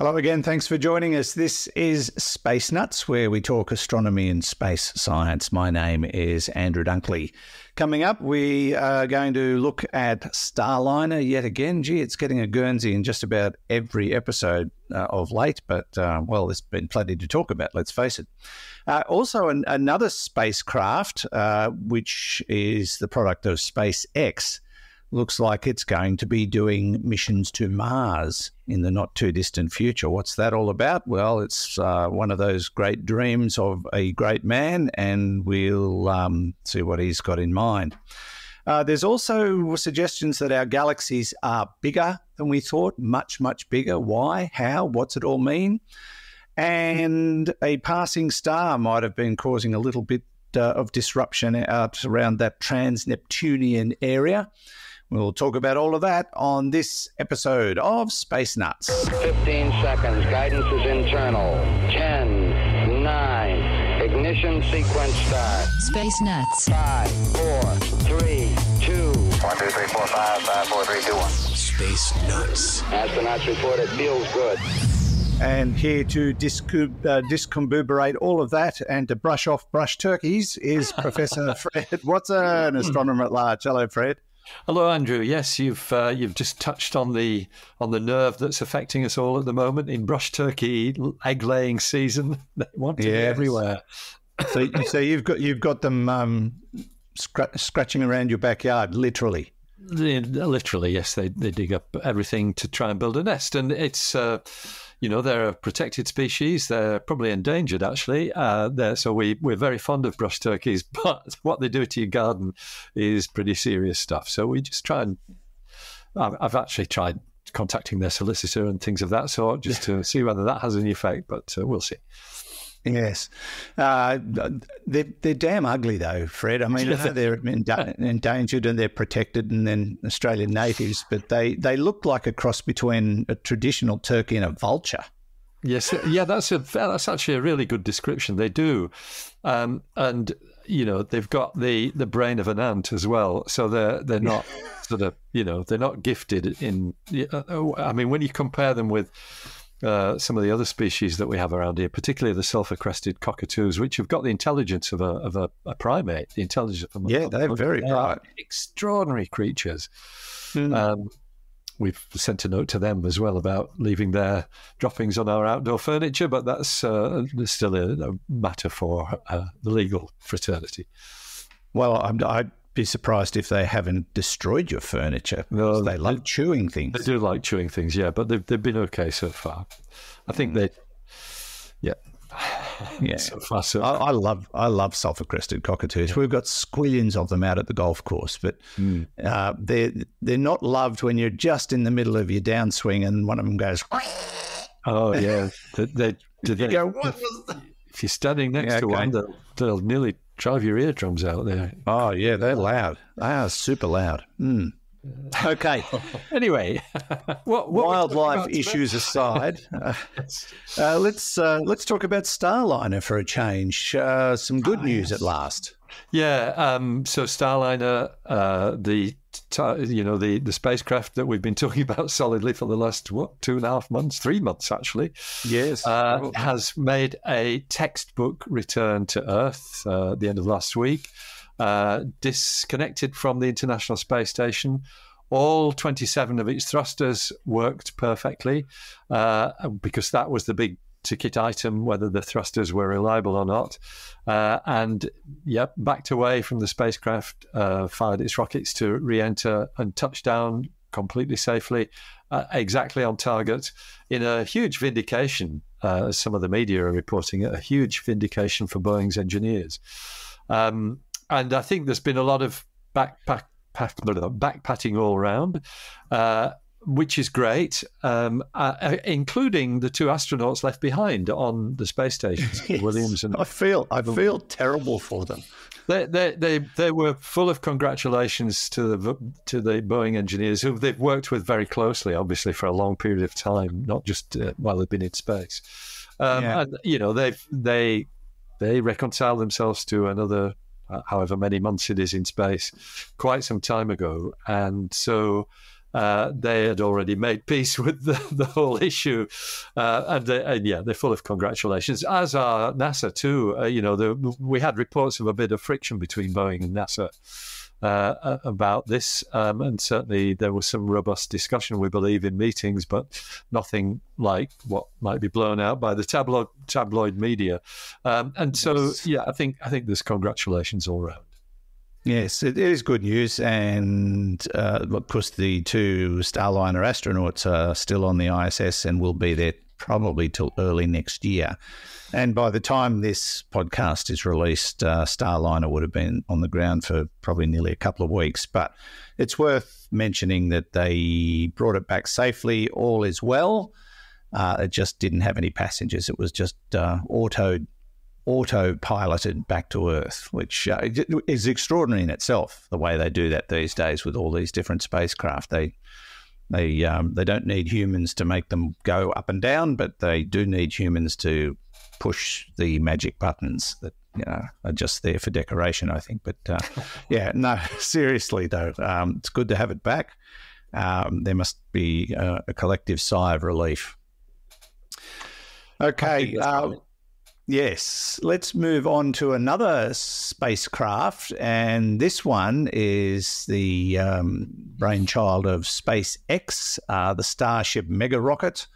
Hello again, thanks for joining us. This is Space Nuts, where we talk astronomy and space science. My name is Andrew Dunkley. Coming up, we are going to look at Starliner yet again. Gee, it's getting a Guernsey in just about every episode of late, but, well, there's been plenty to talk about, let's face it. Also, another spacecraft, which is the product of SpaceX, looks like it's going to be doing missions to Mars in the not-too-distant future. What's that all about? Well, it's one of those great dreams of a great man, and we'll see what he's got in mind. There's also suggestions that our galaxies are bigger than we thought, much, much bigger. Why? How? What's it all mean? And a passing star might have been causing a little bit of disruption out around that trans-Neptunian area. We'll talk about all of that on this episode of Space Nuts. 15 seconds. Guidance is internal. 10, 9. Ignition sequence start. Space Nuts. 5, 4, 3, 2. 1, 2, 3, 4, 5, 5, 4, 3, 2, 1. Space Nuts. Astronauts report it feels good. And here to discombobulate all of that and to brush off brush turkeys is Professor Fred Watson, astronomer at large. Hello, Fred. Hello, Andrew. Yes, you've just touched on the nerve that's affecting us all at the moment in brush turkey egg laying season. They want to be everywhere. So you've got them scratching around your backyard, literally. Literally, yes. They dig up everything to try and build a nest, and it's you know, they're a protected species. They're probably endangered, actually. So we're very fond of brush turkeys, but what they do to your garden is pretty serious stuff. So we just try and... I've actually tried contacting their solicitor and things of that sort just to see whether that has any effect, but we'll see. Yes. They're damn ugly, though, Fred. I mean, I know they're endangered and they're protected and then Australian natives, but they look like a cross between a traditional turkey and a vulture. Yes. Yeah, that's actually a really good description. They do. And, you know, they've got the brain of an ant as well. So they're not sort of, you know, they're not gifted in... I mean, when you compare them with... some of the other species that we have around here, particularly the sulphur-crested cockatoos, which have got the intelligence of a primate, the intelligence of a... Yeah, they're very bright. Extraordinary creatures. Mm. We've sent a note to them as well about leaving their droppings on our outdoor furniture, but that's still a matter for the legal fraternity. Well, I'd be surprised if they haven't destroyed your furniture. No, they love chewing things. They do like chewing things, yeah, but they've been okay so far. I think they... Yeah. Yeah. So far, so I love sulphur-crested cockatoos. Yeah. We've got squillions of them out at the golf course, but they're not loved when you're just in the middle of your downswing and one of them goes... Oh, yeah. they go, what was that? If you're standing next to one, they'll nearly... drive your eardrums out there. Oh, yeah, they're loud. They are super loud. Mm. Okay. Anyway, what wildlife issues aside, let's talk about Starliner for a change. Some good news at last. Yeah. So Starliner, the spacecraft that we've been talking about solidly for the last 3 months actually. Yes, has made a textbook return to Earth at the end of last week. Disconnected from the International Space Station, all 27 of its thrusters worked perfectly because that was the big ticket item, whether the thrusters were reliable or not. And yep, backed away from the spacecraft, fired its rockets to re-enter and touch down completely safely, exactly on target, in a huge vindication, as some of the media are reporting, a huge vindication for Boeing's engineers. And I think there's been a lot of backpatting all around, which is great, including the two astronauts left behind on the space station, Williams and... I feel terrible for them. They were full of congratulations to the Boeing engineers, who they've worked with very closely, obviously, for a long period of time, not just while they've been in space. And you know, they reconcile themselves to another, however many months it is in space, quite some time ago, and so they had already made peace with the whole issue. And they're full of congratulations, as are NASA too. We had reports of a bit of friction between Boeing and NASA about this. And certainly there was some robust discussion, we believe, in meetings, but nothing like what might be blown out by the tabloid media. I think there's congratulations all around. Yes, it is good news, and of course the two Starliner astronauts are still on the ISS and will be there probably till early next year. And by the time this podcast is released, Starliner would have been on the ground for probably nearly a couple of weeks. But it's worth mentioning that they brought it back safely. All is well. It just didn't have any passengers. It was just auto-piloted back to Earth, which is extraordinary in itself, the way they do that these days with all these different spacecraft. They don't need humans to make them go up and down, but they do need humans to push the magic buttons that are just there for decoration, I think. But seriously though, it's good to have it back. There must be a collective sigh of relief. Okay. Yes, let's move on to another spacecraft, and this one is the brainchild of SpaceX, the Starship mega rocket,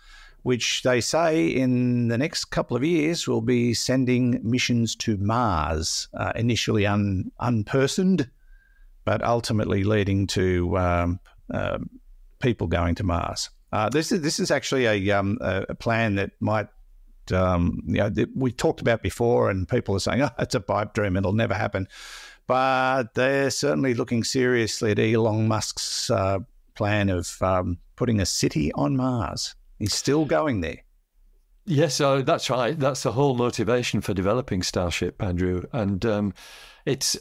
which they say in the next couple of years will be sending missions to Mars, initially unpersoned, but ultimately leading to people going to Mars. This is actually a plan that might. We talked about before, and people are saying, "Oh, it's a pipe dream; it'll never happen." But they're certainly looking seriously at Elon Musk's plan of putting a city on Mars. He's still going there. Yes, so that's right. That's the whole motivation for developing Starship, Andrew, and it's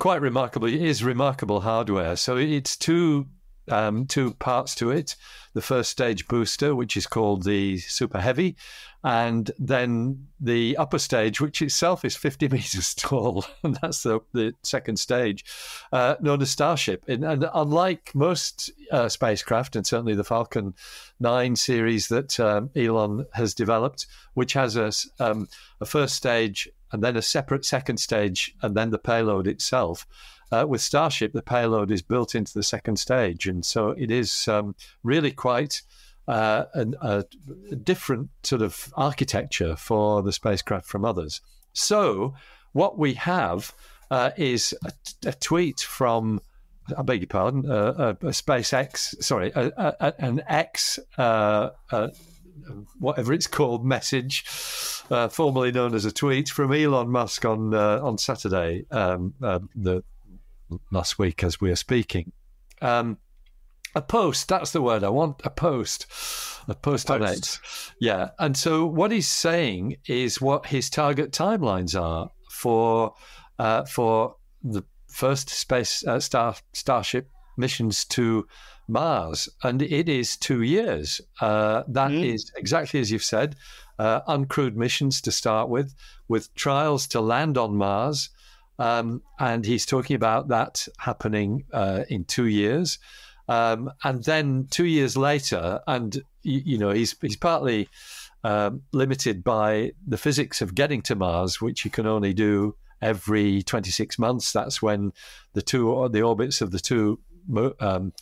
quite remarkable. It is remarkable hardware. So it's two parts to it. The first stage booster, which is called the Super Heavy, and then the upper stage, which itself is 50 meters tall, and that's the second stage, known as Starship. And unlike most spacecraft, and certainly the Falcon 9 series that Elon has developed, which has a first stage and then a separate second stage and then the payload itself, with Starship, the payload is built into the second stage. And so it is really quite... a different sort of architecture for the spacecraft from others. So what we have is a tweet from, I beg your pardon, a SpaceX, sorry, an X, whatever it's called, message, formerly known as a tweet, from Elon Musk on Saturday, last week as we are speaking. A post, that's the word I want, a post on it. Yeah. And so what he's saying is what his target timelines are for the first Starship missions to Mars. And it is 2 years. That is exactly as you've said, uncrewed missions to start with trials to land on Mars. And he's talking about that happening in 2 years. And then 2 years later, and he's partly limited by the physics of getting to Mars, which you can only do every 26 months. That's when the orbits of the two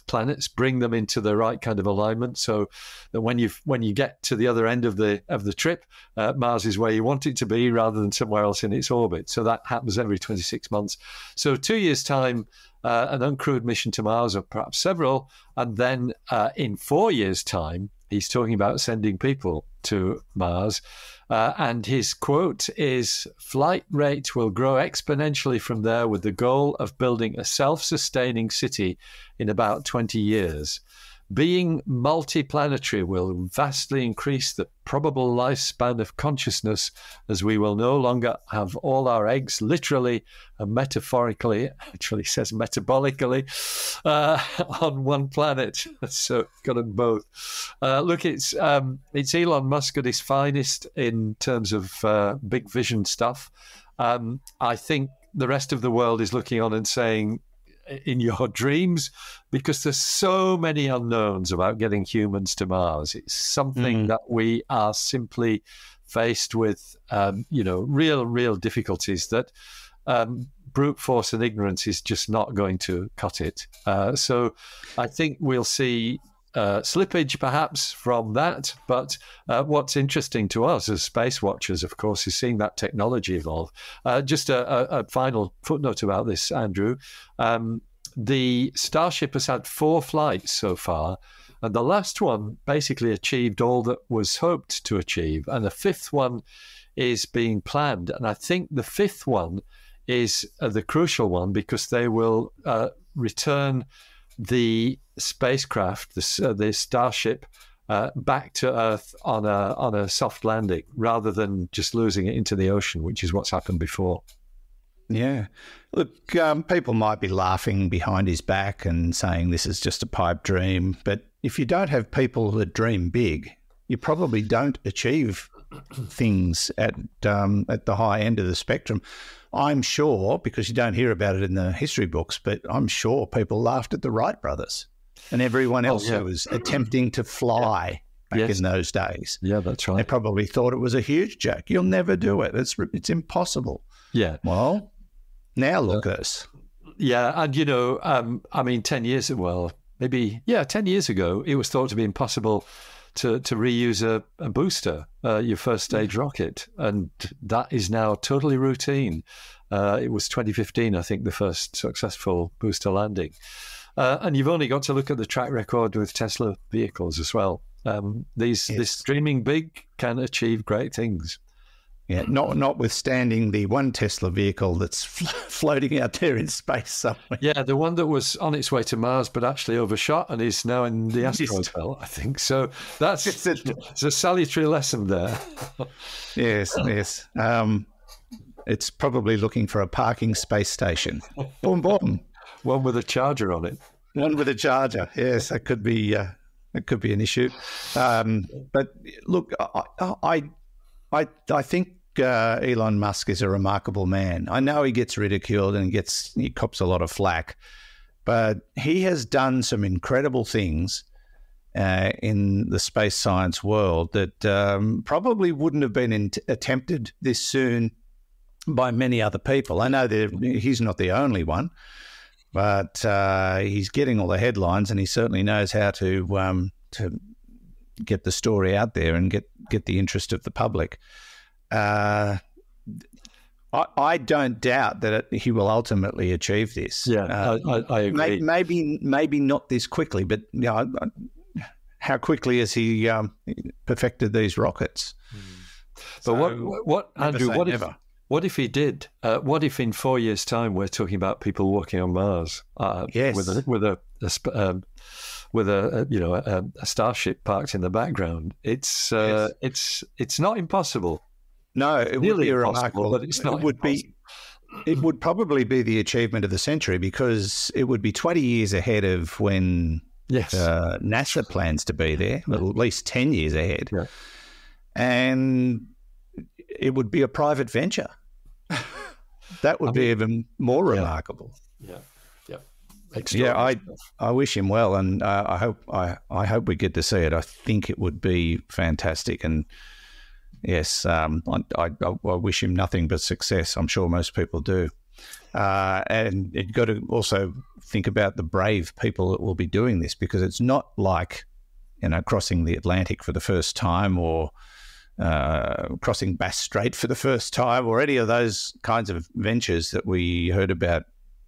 planets bring them into the right kind of alignment, so that when you get to the other end of the trip, Mars is where you want it to be rather than somewhere else in its orbit. So that happens every 26 months. So 2 years' time. An uncrewed mission to Mars, or perhaps several, and then in 4 years' time, he's talking about sending people to Mars. And his quote is, "Flight rate will grow exponentially from there with the goal of building a self-sustaining city in about 20 years. Being multiplanetary will vastly increase the probable lifespan of consciousness, as we will no longer have all our eggs literally and metaphorically," actually says metabolically, on one planet. So got them both. Look, it's Elon Musk at his finest in terms of big vision stuff. I think the rest of the world is looking on and saying, in your dreams, because there's so many unknowns about getting humans to Mars. It's something that we are simply faced with, you know, real difficulties that brute force and ignorance is just not going to cut it. So I think we'll see slippage perhaps from that. But what's interesting to us as space watchers, of course, is seeing that technology evolve. Just a final footnote about this, Andrew. The Starship has had 4 flights so far, and the last one basically achieved all that was hoped to achieve. And the 5th one is being planned. And I think the 5th one is the crucial one, because they will return the spacecraft, the Starship, back to Earth on a soft landing, rather than just losing it into the ocean, which is what's happened before. Yeah. Look, people might be laughing behind his back and saying this is just a pipe dream, but if you don't have people that dream big, you probably don't achieve things at the high end of the spectrum. I'm sure, because you don't hear about it in the history books, but I'm sure people laughed at the Wright brothers and everyone else who was attempting to fly back in those days. Yeah, that's right. They probably thought it was a huge joke. You'll never do it. It's impossible. Yeah. Well, now look at us. Yeah, and you know, I mean, 10 years ago, it was thought to be impossible to reuse a booster, your first stage rocket, and that is now totally routine. It was 2015, I think, the first successful booster landing. And you've only got to look at the track record with Tesla vehicles as well. This dreaming big can achieve great things. Yeah, notwithstanding the one Tesla vehicle that's floating out there in space somewhere. Yeah, the one that was on its way to Mars but actually overshot and is now in the asteroid belt, I think. So that's it's a salutary lesson there. Yes. It's probably looking for a parking space station. Boom, boom. One with a charger on it. One with a charger. Yes, that could be. It could be an issue. But look, I think Elon Musk is a remarkable man. I know he gets ridiculed and he cops a lot of flack, but he has done some incredible things in the space science world that probably wouldn't have been attempted this soon by many other people. I know that he's not the only one, but he's getting all the headlines, and he certainly knows how to get the story out there and get the interest of the public. I don't doubt that he will ultimately achieve this. Yeah, I agree. Maybe not this quickly, but you know, how quickly has he perfected these rockets? But so, what Andrew, what if he did? What if in 4 years' time we're talking about people walking on Mars? Yes, with a Starship parked in the background. It's not impossible. No, it would be remarkable, but it's not. It would probably be the achievement of the century, because it would be 20 years ahead of when NASA plans to be there, at least 10 years ahead, and it would be a private venture. That would be even more remarkable. Yeah. Yeah, I wish him well, and I hope we get to see it. I think it would be fantastic, and yes, I wish him nothing but success. I'm sure most people do, and you've got to also think about the brave people that will be doing this, because it's not like crossing the Atlantic for the first time, or crossing Bass Strait for the first time, or any of those kinds of ventures that we heard about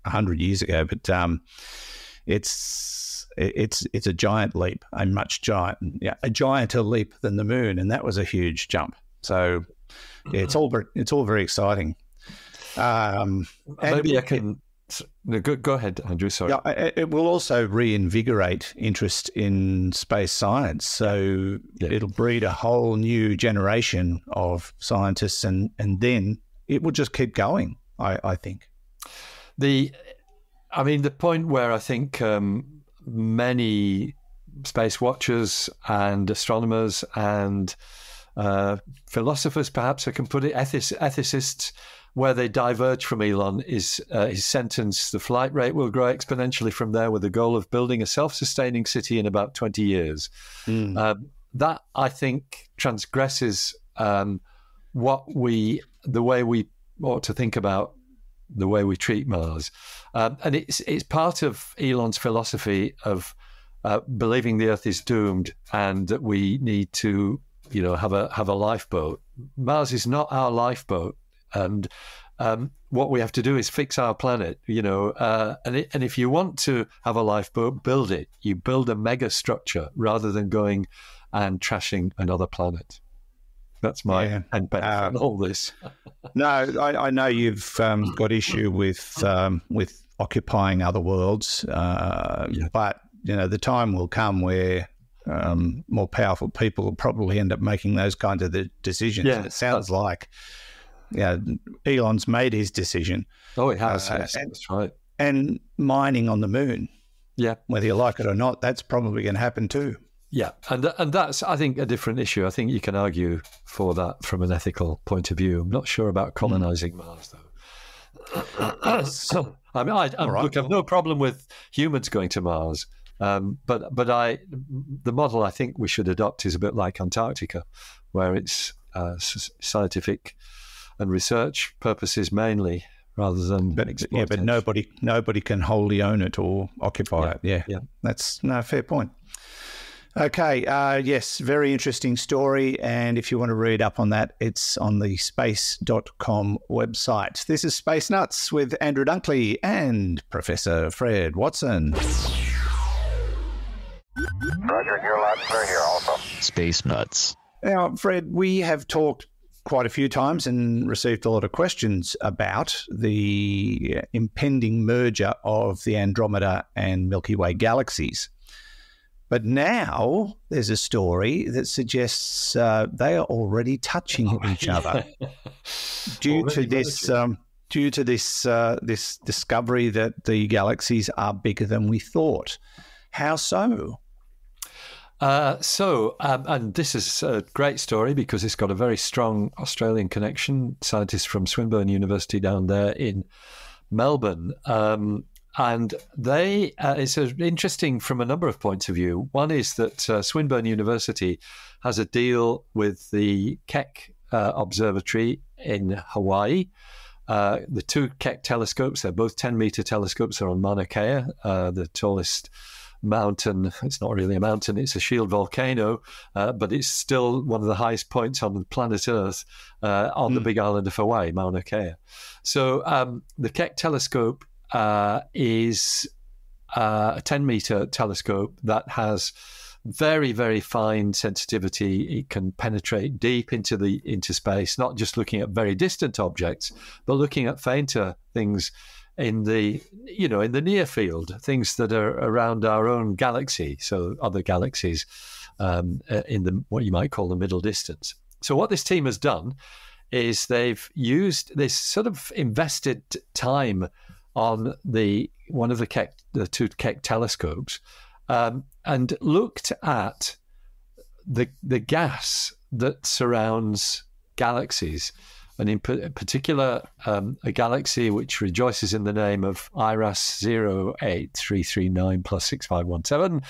100 years ago, but it's a giant leap, a gianter leap than the moon, and that was a huge jump. So it's all very exciting. Maybe I can. Go ahead, Andrew. Sorry. Yeah, it will also reinvigorate interest in space science. So it'll breed a whole new generation of scientists, and then it will just keep going. I think. The point where I think many space watchers and astronomers and philosophers, perhaps I can put it, ethicists, where they diverge from Elon is his sentence, the flight rate will grow exponentially from there with the goal of building a self-sustaining city in about 20 years. Mm. That, I think, transgresses the way we ought to think about the way we treat Mars. And it's part of Elon's philosophy of believing the Earth is doomed and that we need to, you know, have a lifeboat. Mars is not our lifeboat, and what we have to do is fix our planet, you know. And if you want to have a lifeboat, build it. You build a mega structure rather than going and trashing another planet. That's my endpoint on all this. No, I know you've got issue with occupying other worlds, but you know the time will come where more powerful people will probably end up making those kinds of decisions. Yeah, and it sounds like Elon's made his decision. Oh, it has. That's right. And mining on the moon. Yeah, whether you like it or not, that's probably going to happen too. Yeah, and that's, I think, a different issue. I think you can argue for that from an ethical point of view. I'm not sure about colonizing Mars, though. So, I mean, look, I have no problem with humans going to Mars, but the model I think we should adopt is a bit like Antarctica, where it's scientific and research purposes mainly, rather than but nobody can wholly own it or occupy it. Yeah, that's no fair point. Okay, yes, very interesting story, and if you want to read up on that, it's on the space.com website. This is Space Nuts with Andrew Dunkley and Professor Fred Watson. Roger, you're loud and clear here also. Space Nuts. Now, Fred, we have talked quite a few times and received a lot of questions about the impending merger of the Andromeda and Milky Way galaxies. But now there's a story that suggests they are already touching each other due to this discovery that the galaxies are bigger than we thought. How so? And this is a great story because it's got a very strong Australian connection. Scientists from Swinburne University down there in Melbourne. And they, it's interesting from a number of points of view. One is that Swinburne University has a deal with the Keck Observatory in Hawaii. The two Keck telescopes, they're both 10-meter telescopes, are on Mauna Kea, the tallest mountain. It's not really a mountain, it's a shield volcano, but it's still one of the highest points on the planet Earth, on the big island of Hawaii, Mauna Kea. So the Keck telescope is a 10-meter telescope that has very, very fine sensitivity. It can penetrate deep into space, not just looking at very distant objects, but looking at fainter things in the in the near field, things that are around our own galaxy, so other galaxies in the what you might call the middle distance. So what this team has done is they've used this sort of invested time on the two Keck telescopes, and looked at the gas that surrounds galaxies, and in particular a galaxy which rejoices in the name of IRAS 08339+6517.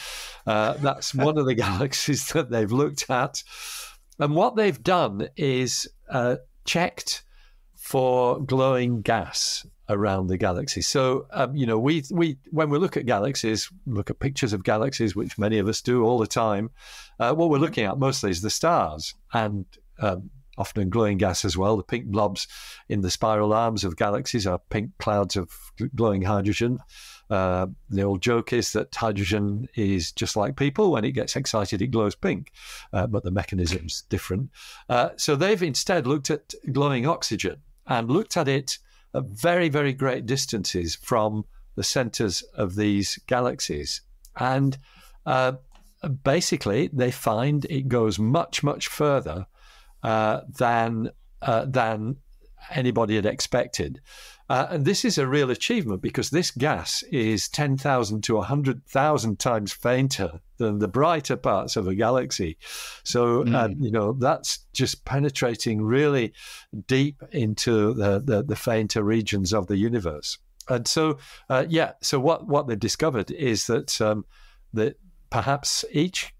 That's one of the galaxies that they've looked at, and what they've done is checked for glowing gas around the galaxy. So, we when we look at galaxies, look at pictures of galaxies, which many of us do all the time, what we're looking at mostly is the stars and often glowing gas as well. The pink blobs in the spiral arms of galaxies are pink clouds of glowing hydrogen. The old joke is that hydrogen is just like people. When it gets excited, it glows pink, but the mechanism's different. So they've instead looked at glowing oxygen and looked at it at very, very great distances from the centers of these galaxies. And basically, they find it goes much, much further than anybody had expected. And this is a real achievement because this gas is 10,000 to 100,000 times fainter than the brighter parts of a galaxy. So, you know, that's just penetrating really deep into the fainter regions of the universe. And so, yeah, so what they discovered is that, that perhaps each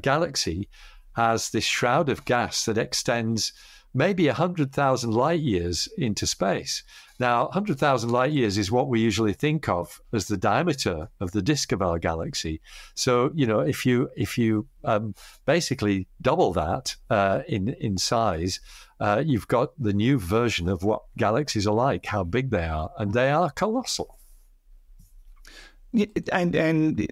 galaxy has this shroud of gas that extends maybe 100,000 light years into space. Now, 100,000 light years is what we usually think of as the diameter of the disk of our galaxy. So, you know, if you basically double that in size, you've got the new version of what galaxies are like, how big they are, and they are colossal. And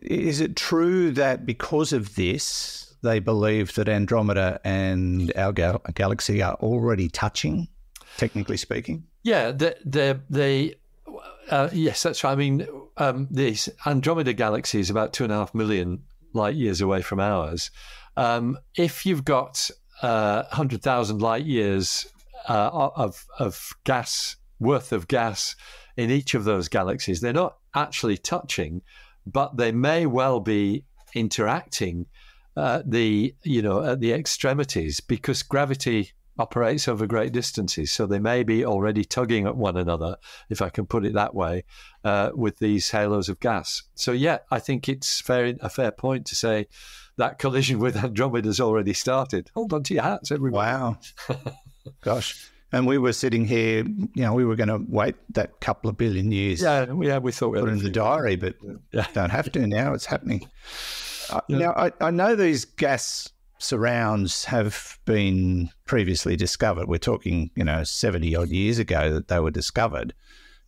is it true that because of this, they believe that Andromeda and our galaxy are already touching, technically speaking? Yeah, yes, that's right. I mean, this Andromeda galaxy is about 2.5 million light years away from ours. If you've got 100,000 light years of gas, worth of gas in each of those galaxies, they're not actually touching, but they may well be interacting at the extremities, because gravity operates over great distances, so they may be already tugging at one another, if I can put it that way, with these halos of gas. So yeah, I think it's a fair point to say that collision with Andromeda's already started. Hold on to your hats, everybody! Wow, gosh. And we were sitting here, you know, we were going to wait that couple of billion years. Yeah, we thought we had put in the diary, but yeah. Don't have to now. It's happening. Yeah. Now, I know these gas surrounds have been previously discovered. We're talking, you know, 70-odd years ago that they were discovered,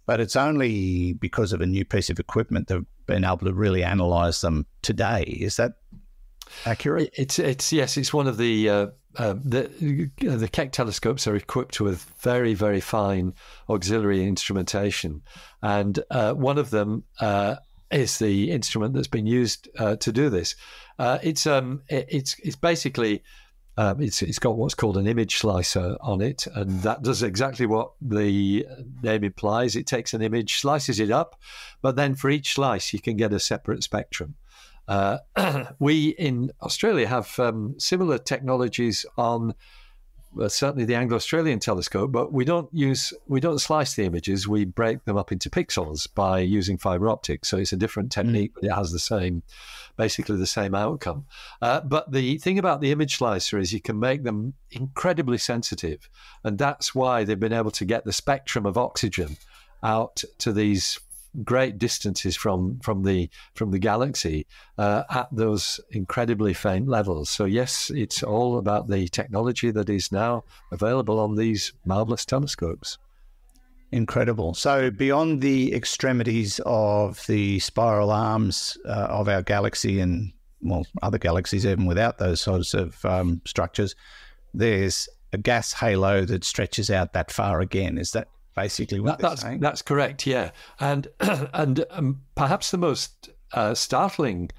but it's only because of a new piece of equipment they've been able to really analyse them today. Is that accurate? Yes, it's one of the Keck telescopes are equipped with very, very fine auxiliary instrumentation, and one of them is the instrument that's been used to do this. It's basically it's got what's called an image slicer on it, and that does exactly what the name implies. It takes an image, slices it up, but then for each slice you can get a separate spectrum. We in Australia have similar technologies on certainly the Anglo-Australian telescope, but we don't slice the images. We break them up into pixels by using fiber optics. So it's a different technique, but it has basically the same outcome. But the thing about the image slicer is you can make them incredibly sensitive, and that's why they've been able to get the spectrum of oxygen out to these great distances from the galaxy at those incredibly faint levels. So yes, it's all about the technology that is now available on these marvelous telescopes. Incredible. So beyond the extremities of the spiral arms of our galaxy and, well, other galaxies even without those sorts of structures, there's a gas halo that stretches out that far again. Is that basically what they're saying? That's correct, yeah. And perhaps the most startling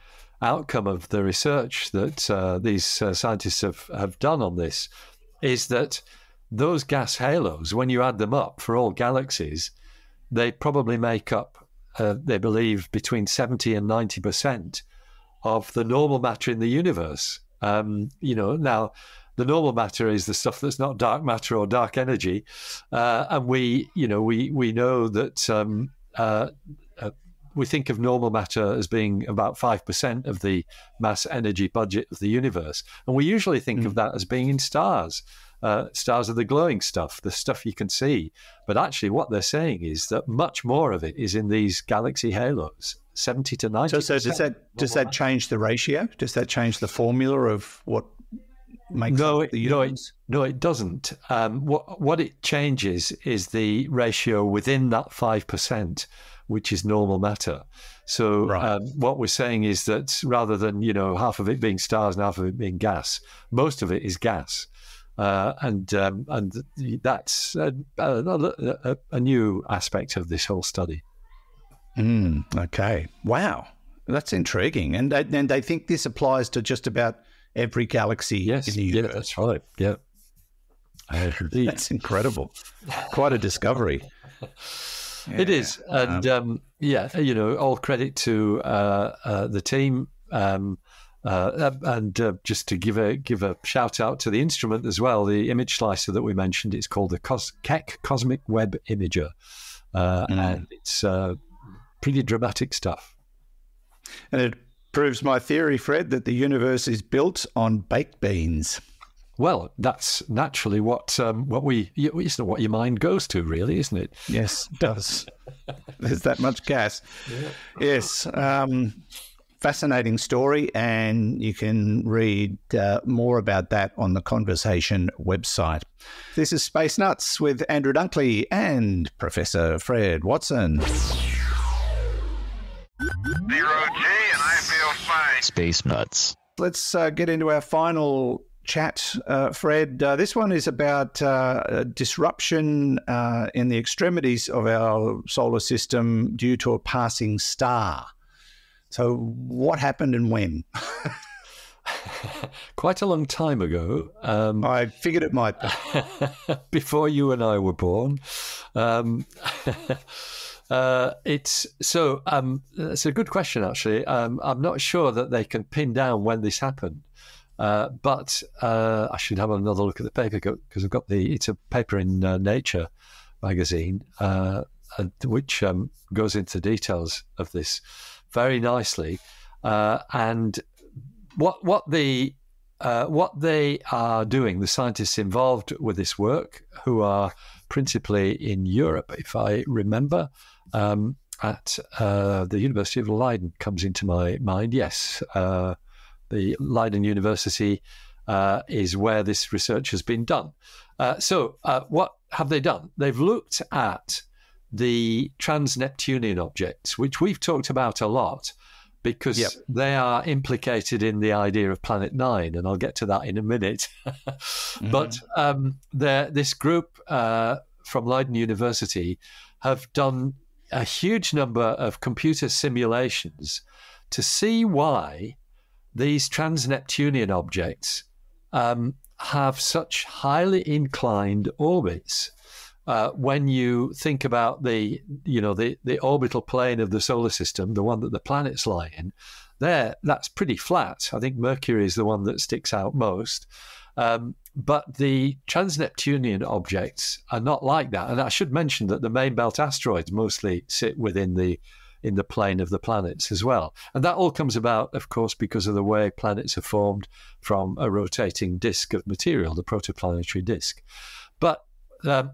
outcome of the research that these scientists have done on this is that those gas halos, when you add them up for all galaxies, they probably make up, they believe, between 70 and 90% of the normal matter in the universe. You know, now, the normal matter is the stuff that's not dark matter or dark energy, and we know that we think of normal matter as being about 5% of the mass energy budget of the universe, and we usually think of that as being in stars. Stars are the glowing stuff, the stuff you can see. But actually, what they're saying is that much more of it is in these galaxy halos, 70 to 90%. So does that change the ratio? Does that change the formula of what? No, it doesn't. What it changes is the ratio within that 5%, which is normal matter. So right. What we're saying is that rather than, you know, half of it being stars and half of it being gas, most of it is gas, and that's a new aspect of this whole study. Okay, wow, that's intriguing, and they think this applies to just about every galaxy in the universe. Yes, that's right. Yeah, It's incredible. Quite a discovery. Yeah. It is. And, yeah, you know, all credit to the team. And just to give a shout out to the instrument as well, the image slicer that we mentioned, it's called the Keck Cosmic Web Imager. And it's pretty dramatic stuff. And it proves my theory, Fred, that the universe is built on baked beans. Well, that's naturally what it's not what your mind goes to, really, isn't it? Yes, it does. There's that much gas. Yeah. Yes. Fascinating story, and you can read more about that on the Conversation website. This is Space Nuts with Andrew Dunkley and Professor Fred Watson. 0G, and I feel fine. Space Nuts. Let's get into our final chat, Fred. This one is about disruption in the extremities of our solar system due to a passing star. So what happened and when? Quite a long time ago. I figured it might be. Before you and I were born. It's a good question, actually. I'm not sure that they can pin down when this happened. But I should have another look at the paper, because I've got it's a paper in Nature magazine, which goes into details of this very nicely. And what they are doing, the scientists involved with this work, who are principally in Europe, if I remember, at the University of Leiden comes into my mind. Yes, the Leiden University is where this research has been done. So what have they done? They've looked at the trans-Neptunian objects, which we've talked about a lot, because they are implicated in the idea of Planet Nine, and I'll get to that in a minute. But this group from Leiden University have done a huge number of computer simulations to see why these trans-Neptunian objects have such highly inclined orbits. When you think about the orbital plane of the solar system, the one that the planets lie in, that's pretty flat. I think Mercury is the one that sticks out most. But the trans-Neptunian objects are not like that. And I should mention that the main belt asteroids mostly sit within in the plane of the planets as well. And that all comes about, of course, because of the way planets are formed from a rotating disk of material, the protoplanetary disk. But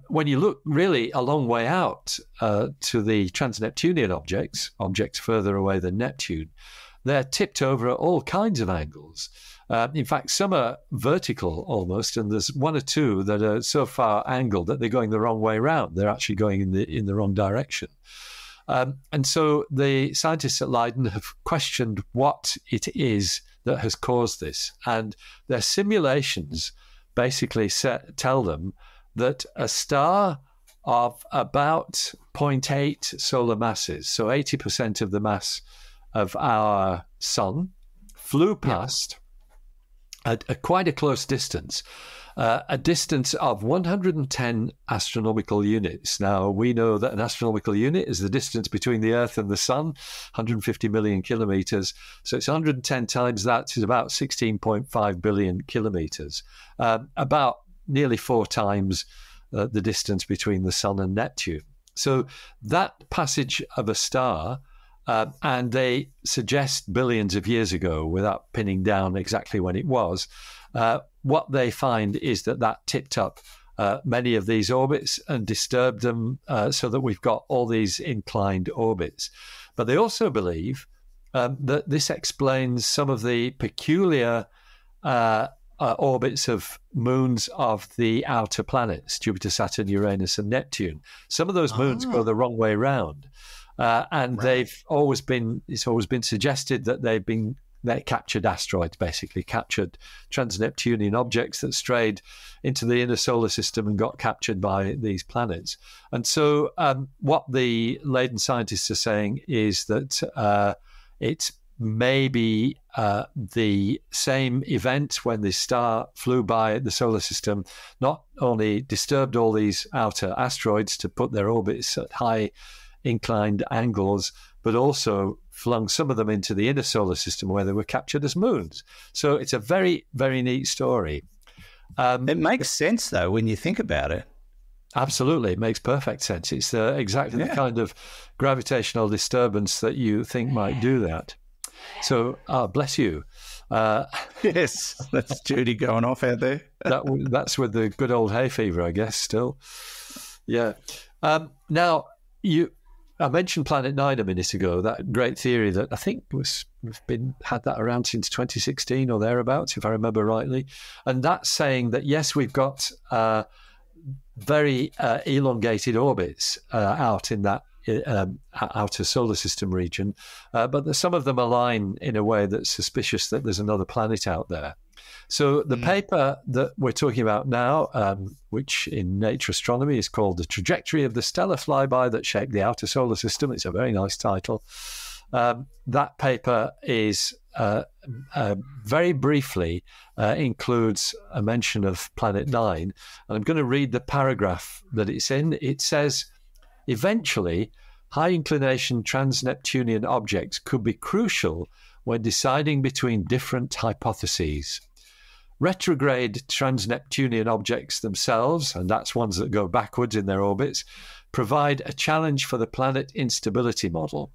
when you look really a long way out to the trans-Neptunian objects further away than Neptune, they're tipped over at all kinds of angles. In fact, some are vertical almost, and there's one or two that are so far angled that they're going the wrong way round. They're actually going in the wrong direction. And so the scientists at Leiden have questioned what it is that has caused this. And their simulations basically tell them that a star of about 0.8 solar masses, so 80% of the mass of our sun, flew past at quite a close distance, a distance of 110 astronomical units. Now, we know that an astronomical unit is the distance between the Earth and the sun, 150 million kilometers. So it's 110 times that is about 16.5 billion kilometers, about nearly four times the distance between the sun and Neptune. So that passage of a star, and they suggest billions of years ago, without pinning down exactly when it was, what they find is that tipped up many of these orbits and disturbed them, so that we've got all these inclined orbits. But they also believe that this explains some of the peculiar orbits of moons of the outer planets, Jupiter, Saturn, Uranus, and Neptune. Some of those moons go the wrong way round, and it's always been suggested that they're captured asteroids, basically captured trans-Neptunian objects that strayed into the inner solar system and got captured by these planets. And so what the Leiden scientists are saying is that it's maybe the same event when the star flew by the solar system not only disturbed all these outer asteroids to put their orbits at high inclined angles, but also flung some of them into the inner solar system where they were captured as moons. So it's a very, very neat story. It makes sense, though, when you think about it. Absolutely. It makes perfect sense. It's exactly the kind of gravitational disturbance that you think might do that. So, bless you. Yes, that's Judy going off out there. That's with the good old hay fever, I guess, still. Yeah. Now, I mentioned Planet Nine a minute ago, that great theory that I think had that around since 2016 or thereabouts, if I remember rightly. And that's saying that, yes, we've got very elongated orbits out in that outer solar system region, but some of them align in a way that's suspicious that there's another planet out there. So the paper that we're talking about now, which in Nature Astronomy is called The Trajectory of the Stellar Flyby That Shaped the Outer Solar System. It's a very nice title. That paper is very briefly includes a mention of Planet Nine. And I'm going to read the paragraph that it's in. It says, eventually, high inclination trans-Neptunian objects could be crucial when deciding between different hypotheses. Retrograde trans-Neptunian objects themselves, and that's ones that go backwards in their orbits, provide a challenge for the planet instability model.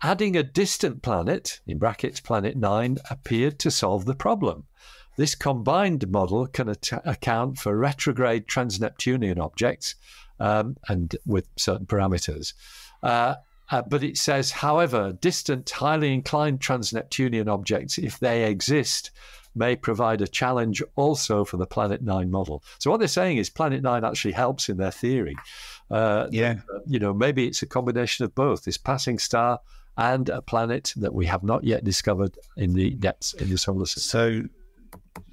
Adding a distant planet, in brackets Planet Nine, appeared to solve the problem. This combined model can account for retrograde trans-Neptunian objects and with certain parameters. But it says, however, distant, highly inclined trans-Neptunian objects, if they exist, may provide a challenge also for the Planet Nine model. So what they're saying is Planet Nine actually helps in their theory. You know, maybe it's a combination of both, this passing star and a planet that we have not yet discovered in the depths in the solar system.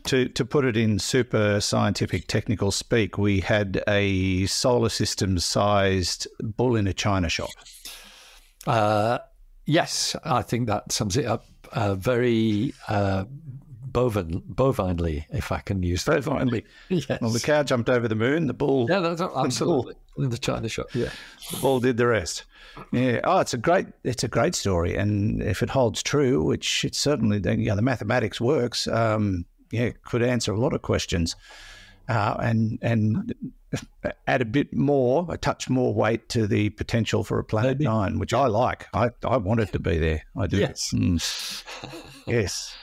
So to put it in super scientific technical speak, we had a solar system-sized bull in a china shop. Yes, I think that sums it up very bovinely, if I can use that. Bovinely. Yes. Well, the cow jumped over the moon, the bull. Yeah, that's absolutely. In the china shop, yeah. The bull did the rest. Yeah. Oh, it's a great story. And if it holds true, which it certainly, you know, the mathematics works, could answer a lot of questions. And add a bit more, a touch more weight to the potential for a Planet Nine, which I like. I want it to be there. I do. Yes. Yes.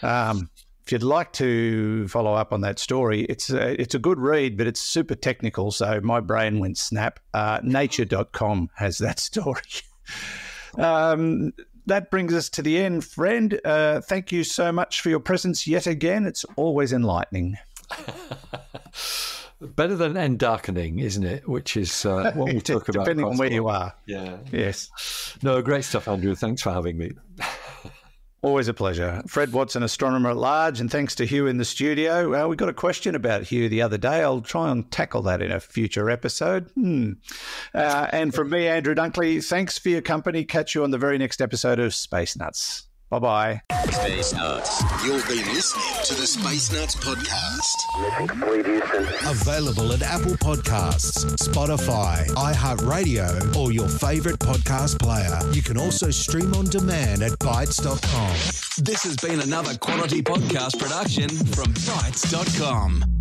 If you'd like to follow up on that story, it's a good read, but it's super technical, so my brain went snap. Nature.com has that story. That brings us to the end, friend. Thank you so much for your presence yet again. It's always enlightening. Better than endarkening, isn't it? Which is what we talk about. Depending on where you are. Yeah. Yes. No, great stuff, Andrew. Thanks for having me. Always a pleasure. Fred Watson, astronomer at large, and thanks to Hugh in the studio. We got a question about Hugh the other day. I'll try and tackle that in a future episode. And from me, Andrew Dunkley, thanks for your company. Catch you on the very next episode of Space Nuts. Bye-bye. Space Nuts. You've been listening to the Space Nuts podcast. Mission complete, Houston. Available at Apple Podcasts, Spotify, iHeartRadio, or your favorite podcast player. You can also stream on demand at Bytes.com. This has been another quality podcast production from Bytes.com.